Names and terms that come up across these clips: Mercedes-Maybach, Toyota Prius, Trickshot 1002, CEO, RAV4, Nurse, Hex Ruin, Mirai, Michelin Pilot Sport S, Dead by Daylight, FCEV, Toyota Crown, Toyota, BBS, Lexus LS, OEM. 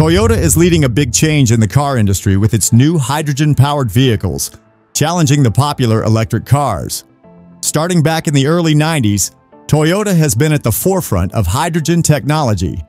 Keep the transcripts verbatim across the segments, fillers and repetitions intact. Toyota is leading a big change in the car industry with its new hydrogen-powered vehicles, challenging the popular electric cars. Starting back in the early nineties, Toyota has been at the forefront of hydrogen technology.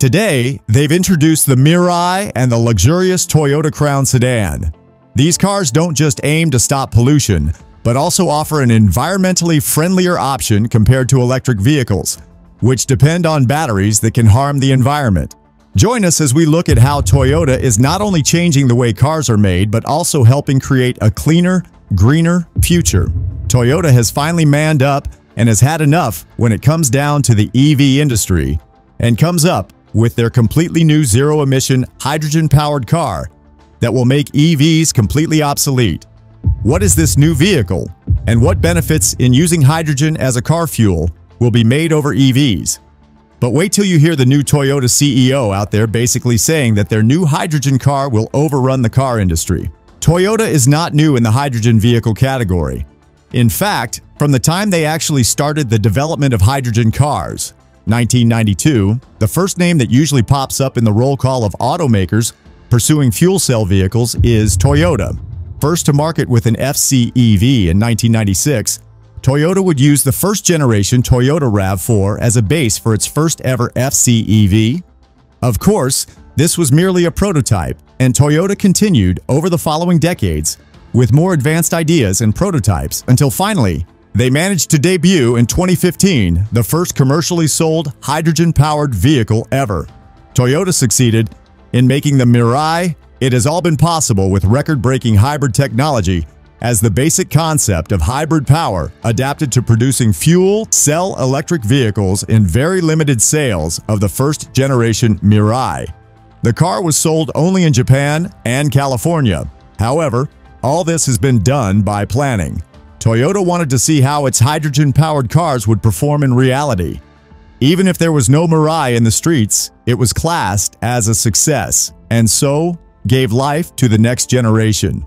Today, they've introduced the Mirai and the luxurious Toyota Crown sedan. These cars don't just aim to stop pollution, but also offer an environmentally friendlier option compared to electric vehicles, which depend on batteries that can harm the environment. Join us as we look at how Toyota is not only changing the way cars are made, but also helping create a cleaner, greener future. Toyota has finally manned up and has had enough when it comes down to the E V industry, and comes up with their completely new zero-emission hydrogen-powered car that will make E Vs completely obsolete. What is this new vehicle, and what benefits in using hydrogen as a car fuel will be made over E Vs? But wait till you hear the new Toyota C E O out there basically saying that their new hydrogen car will overrun the car industry. Toyota is not new in the hydrogen vehicle category. In fact, from the time they actually started the development of hydrogen cars, nineteen ninety-two, the first name that usually pops up in the roll call of automakers pursuing fuel cell vehicles is Toyota. First to market with an F C E V in nineteen ninety-six, Toyota would use the first-generation Toyota RAV four as a base for its first-ever F C E V. Of course, this was merely a prototype, and Toyota continued over the following decades with more advanced ideas and prototypes until finally, they managed to debut in twenty fifteen the first commercially sold hydrogen-powered vehicle ever. Toyota succeeded in making the Mirai. It has all been possible with record-breaking hybrid technology, as the basic concept of hybrid power adapted to producing fuel cell electric vehicles in very limited sales of the first generation Mirai. The car was sold only in Japan and California. However, all this has been done by planning. Toyota wanted to see how its hydrogen-powered cars would perform in reality. Even if there was no Mirai in the streets, it was classed as a success, and so gave life to the next generation,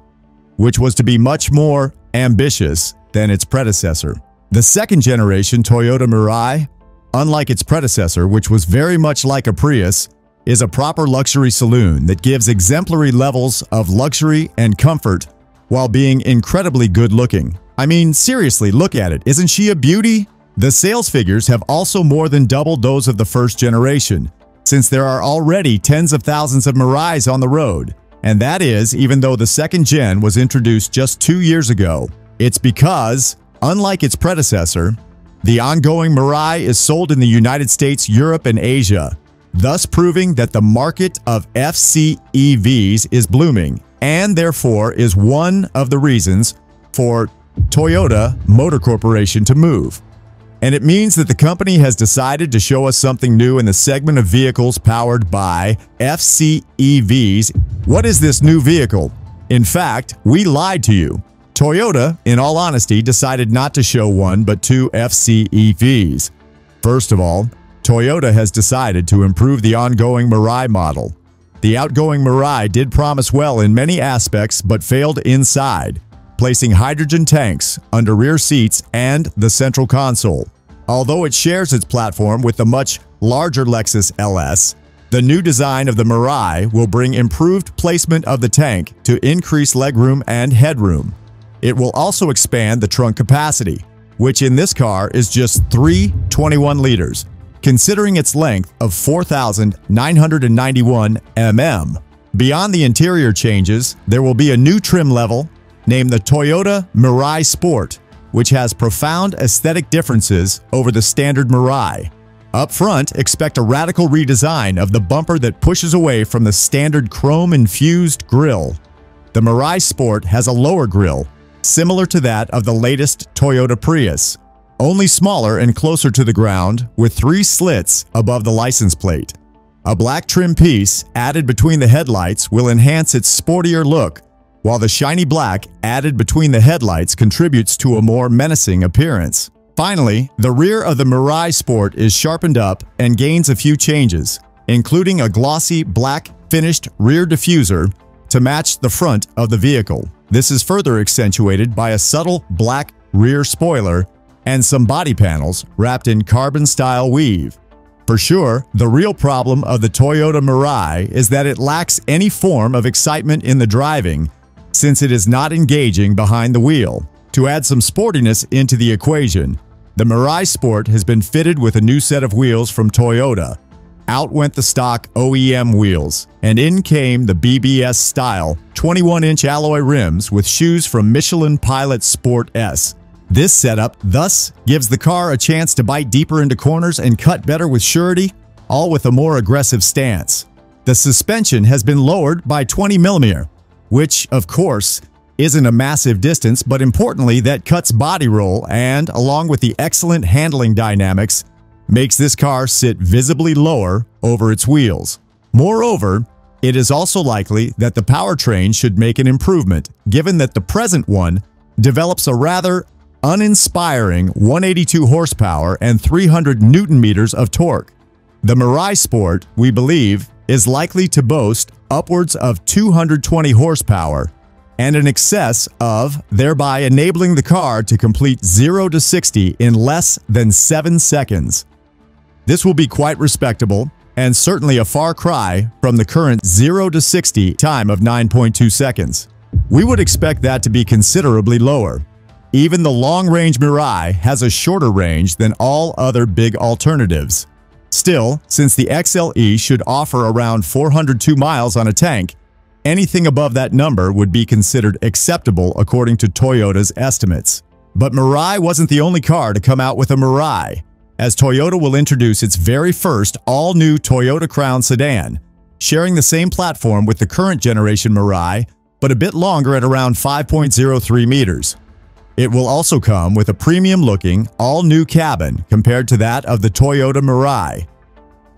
which was to be much more ambitious than its predecessor. The second-generation Toyota Mirai, unlike its predecessor, which was very much like a Prius, is a proper luxury saloon that gives exemplary levels of luxury and comfort while being incredibly good-looking. I mean, seriously, look at it. Isn't she a beauty? The sales figures have also more than doubled those of the first generation, since there are already tens of thousands of Mirais on the road. And that is, even though the second gen was introduced just two years ago, it's because, unlike its predecessor, the ongoing Mirai is sold in the United States, Europe, and Asia, thus proving that the market of F C E Vs is blooming, and therefore is one of the reasons for Toyota Motor Corporation to move. And it means that the company has decided to show us something new in the segment of vehicles powered by F C E Vs. What is this new vehicle? In fact, we lied to you. Toyota, in all honesty, decided not to show one but two F C E Vs. First of all, Toyota has decided to improve the ongoing Mirai model. The outgoing Mirai did promise well in many aspects but failed inside, placing hydrogen tanks under rear seats and the central console. Although it shares its platform with the much larger Lexus L S, the new design of the Mirai will bring improved placement of the tank to increase legroom and headroom. It will also expand the trunk capacity, which in this car is just three hundred twenty-one liters, considering its length of four thousand nine hundred ninety-one millimeters. Beyond the interior changes, there will be a new trim level named the Toyota Mirai Sport, which has profound aesthetic differences over the standard Mirai. Up front, expect a radical redesign of the bumper that pushes away from the standard chrome-infused grille. The Mirai Sport has a lower grille, similar to that of the latest Toyota Prius, only smaller and closer to the ground, with three slits above the license plate. A black trim piece added between the headlights will enhance its sportier look, while the shiny black added between the headlights contributes to a more menacing appearance. Finally, the rear of the Mirai Sport is sharpened up and gains a few changes, including a glossy black finished rear diffuser to match the front of the vehicle. This is further accentuated by a subtle black rear spoiler and some body panels wrapped in carbon-style weave. For sure, the real problem of the Toyota Mirai is that it lacks any form of excitement in the driving, since it is not engaging behind the wheel. To add some sportiness into the equation, the Mirai Sport has been fitted with a new set of wheels from Toyota. Out went the stock O E M wheels, and in came the B B S style twenty-one inch alloy rims with shoes from Michelin Pilot Sport S. This setup thus gives the car a chance to bite deeper into corners and cut better with surety, all with a more aggressive stance. The suspension has been lowered by twenty millimeters, which, of course, isn't a massive distance, but importantly, that cuts body roll and, along with the excellent handling dynamics, makes this car sit visibly lower over its wheels. Moreover, it is also likely that the powertrain should make an improvement, given that the present one develops a rather uninspiring one hundred eighty-two horsepower and three hundred newton meters of torque. The Mirai Sport, we believe, is likely to boast upwards of two hundred twenty horsepower and an excess of, thereby enabling the car to complete zero to sixty in less than seven seconds. This will be quite respectable, and certainly a far cry from the current zero to sixty time of nine point two seconds. We would expect that to be considerably lower. Even the long-range Mirai has a shorter range than all other big alternatives. Still, since the X L E should offer around four hundred two miles on a tank, anything above that number would be considered acceptable according to Toyota's estimates. But Mirai wasn't the only car to come out with a Mirai, as Toyota will introduce its very first all-new Toyota Crown sedan, sharing the same platform with the current generation Mirai, but a bit longer at around five point zero three meters. It will also come with a premium-looking, all-new cabin compared to that of the Toyota Mirai.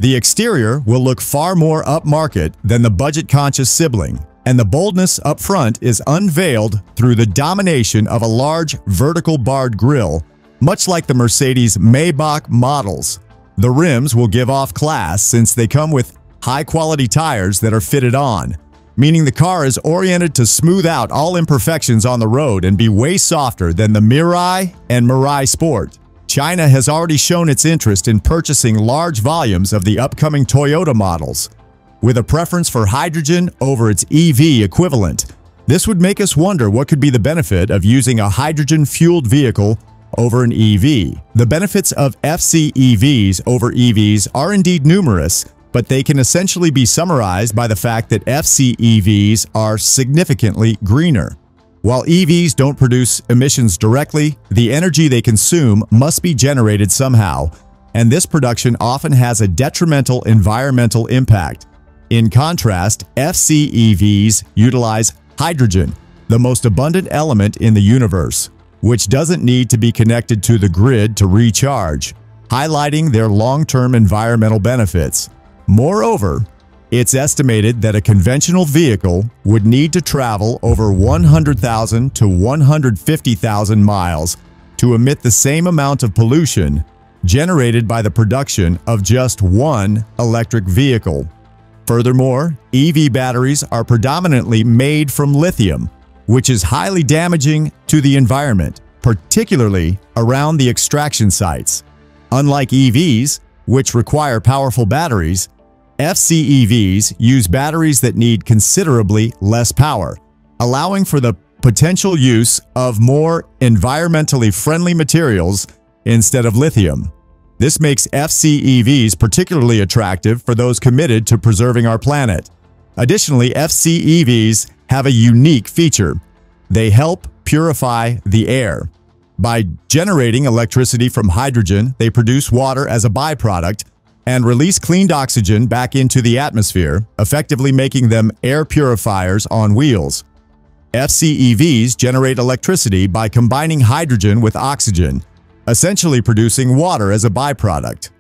The exterior will look far more upmarket than the budget-conscious sibling, and the boldness up front is unveiled through the domination of a large vertical barred grille, much like the Mercedes-Maybach models. The rims will give off class since they come with high-quality tires that are fitted on, meaning the car is oriented to smooth out all imperfections on the road and be way softer than the Mirai and Mirai Sport. China has already shown its interest in purchasing large volumes of the upcoming Toyota models, with a preference for hydrogen over its E V equivalent. This would make us wonder what could be the benefit of using a hydrogen-fueled vehicle over an E V. The benefits of F C E Vs over E Vs are indeed numerous, but they can essentially be summarized by the fact that F C E Vs are significantly greener. While E Vs don't produce emissions directly, the energy they consume must be generated somehow, and this production often has a detrimental environmental impact. In contrast, F C E Vs utilize hydrogen, the most abundant element in the universe, which doesn't need to be connected to the grid to recharge, highlighting their long-term environmental benefits. Moreover, it's estimated that a conventional vehicle would need to travel over one hundred thousand to one hundred fifty thousand miles to emit the same amount of pollution generated by the production of just one electric vehicle. Furthermore, E V batteries are predominantly made from lithium, which is highly damaging to the environment, particularly around the extraction sites. Unlike E Vs, which require powerful batteries, F C E Vs use batteries that need considerably less power, allowing for the potential use of more environmentally friendly materials instead of lithium. This makes F C E Vs particularly attractive for those committed to preserving our planet. Additionally, F C E Vs have a unique feature. They help purify the air. By generating electricity from hydrogen, they produce water as a byproduct and release cleaned oxygen back into the atmosphere, effectively making them air purifiers on wheels. F C E Vs generate electricity by combining hydrogen with oxygen, essentially producing water as a byproduct.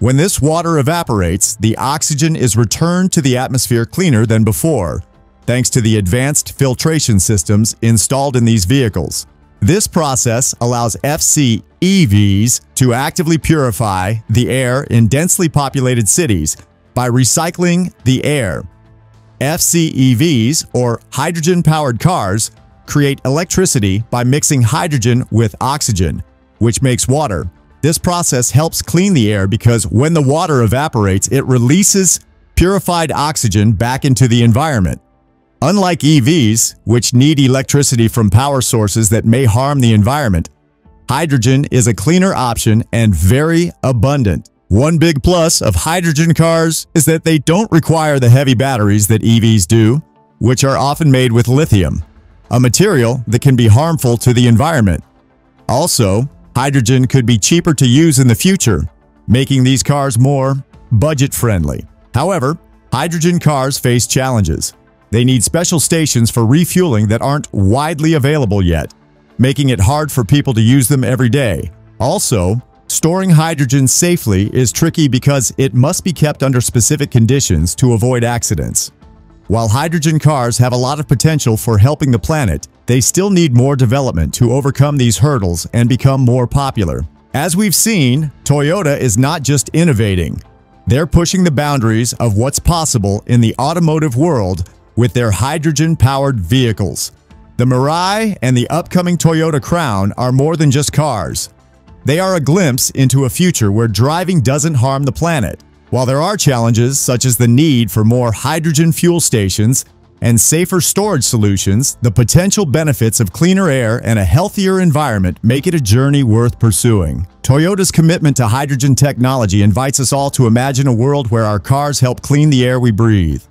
When this water evaporates, the oxygen is returned to the atmosphere cleaner than before, thanks to the advanced filtration systems installed in these vehicles. This process allows F C E Vs to actively purify the air in densely populated cities by recycling the air. F C E Vs, or hydrogen-powered cars, create electricity by mixing hydrogen with oxygen, which makes water, This process helps clean the air because when the water evaporates, it releases purified oxygen back into the environment. Unlike E Vs, which need electricity from power sources that may harm the environment, hydrogen is a cleaner option and very abundant. One big plus of hydrogen cars is that they don't require the heavy batteries that E Vs do, which are often made with lithium, a material that can be harmful to the environment. Also, hydrogen could be cheaper to use in the future, making these cars more budget-friendly. However, hydrogen cars face challenges. They need special stations for refueling that aren't widely available yet, making it hard for people to use them every day. Also, storing hydrogen safely is tricky because it must be kept under specific conditions to avoid accidents. While hydrogen cars have a lot of potential for helping the planet, they still need more development to overcome these hurdles and become more popular. As we've seen, Toyota is not just innovating. They're pushing the boundaries of what's possible in the automotive world with their hydrogen-powered vehicles. The Mirai and the upcoming Toyota Crown are more than just cars. They are a glimpse into a future where driving doesn't harm the planet. While there are challenges, such as the need for more hydrogen fuel stations and safer storage solutions, the potential benefits of cleaner air and a healthier environment make it a journey worth pursuing. Toyota's commitment to hydrogen technology invites us all to imagine a world where our cars help clean the air we breathe,